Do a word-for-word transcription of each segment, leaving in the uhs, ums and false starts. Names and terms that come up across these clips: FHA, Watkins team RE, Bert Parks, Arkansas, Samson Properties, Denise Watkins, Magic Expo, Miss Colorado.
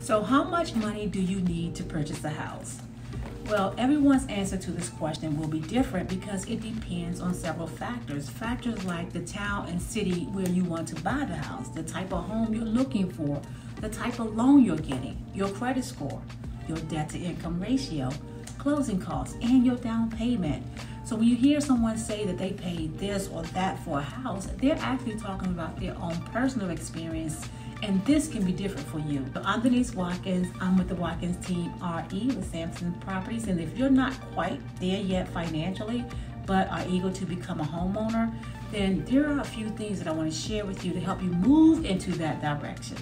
So how much money do you need to purchase a house? Well, everyone's answer to this question will be different because it depends on several factors. Factors like the town and city where you want to buy the house, the type of home you're looking for, the type of loan you're getting, your credit score, your debt to income ratio, closing costs, and your down payment. So when you hear someone say that they paid this or that for a house, they're actually talking about their own personal experience, and this can be different for you. So I'm Denise Watkins. I'm with the Watkins Team R E with Samson Properties, and if you're not quite there yet financially, but are eager to become a homeowner, then there are a few things that I want to share with you to help you move into that direction.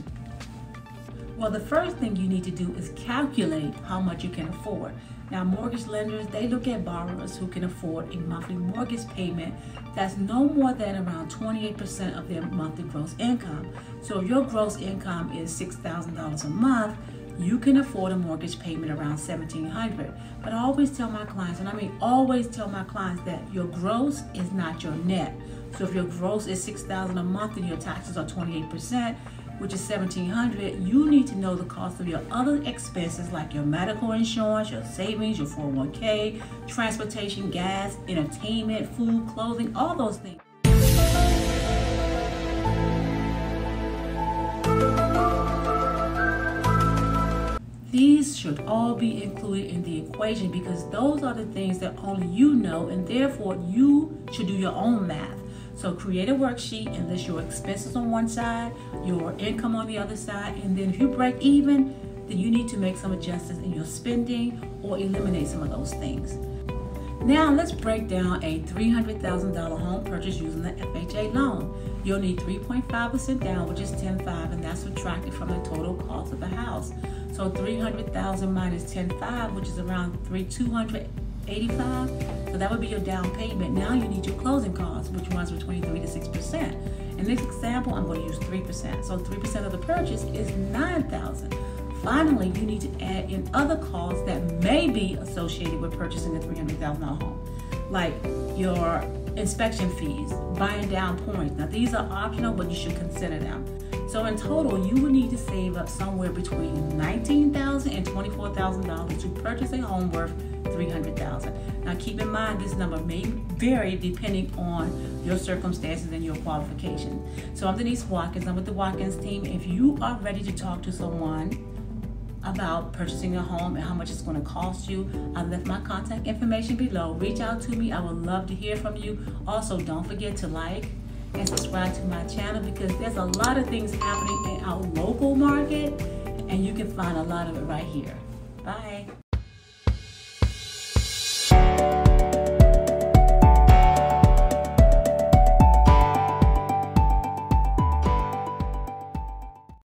Well, the first thing you need to do is calculate how much you can afford. Now, mortgage lenders, they look at borrowers who can afford a monthly mortgage payment that's no more than around twenty-eight percent of their monthly gross income. So if your gross income is six thousand dollars a month, you can afford a mortgage payment around seventeen hundred dollars. But I always tell my clients, and I mean always tell my clients, that your gross is not your net. So if your gross is six thousand dollars a month and your taxes are twenty-eight percent, which is seventeen hundred dollars, you need to know the cost of your other expenses like your medical insurance, your savings, your four oh one K, transportation, gas, entertainment, food, clothing, all those things. These should all be included in the equation because those are the things that only you know, and therefore you should do your own math. So create a worksheet and list your expenses on one side, your income on the other side, and then if you break even, then you need to make some adjustments in your spending or eliminate some of those things. Now let's break down a three hundred thousand dollar home purchase using the F H A loan. You'll need three point five percent down, which is ten thousand five hundred dollars, and that's subtracted from the total cost of the house. So three hundred thousand dollars minus ten thousand five hundred dollars, which is around three thousand two hundred dollars. eighty-five, so that would be your down payment. Now you need your closing costs, which runs between three to six percent. In this example, I'm going to use three percent. So three percent of the purchase is nine thousand. Finally, you need to add in other costs that may be associated with purchasing a three hundred thousand dollar home, like your inspection fees, buying down points. Now these are optional, but you should consider them. So in total, you will need to save up somewhere between nineteen thousand dollars and twenty-four thousand dollars to purchase a home worth three hundred thousand dollars. Now keep in mind, this number may vary depending on your circumstances and your qualifications. So I'm Denise Watkins. I'm with the Watkins team. If you are ready to talk to someone about purchasing a home and how much it's going to cost you, I left my contact information below. Reach out to me. I would love to hear from you. Also, don't forget to like and subscribe to my channel because there's a lot of things happening in our local market and you can find a lot of it right here. Bye.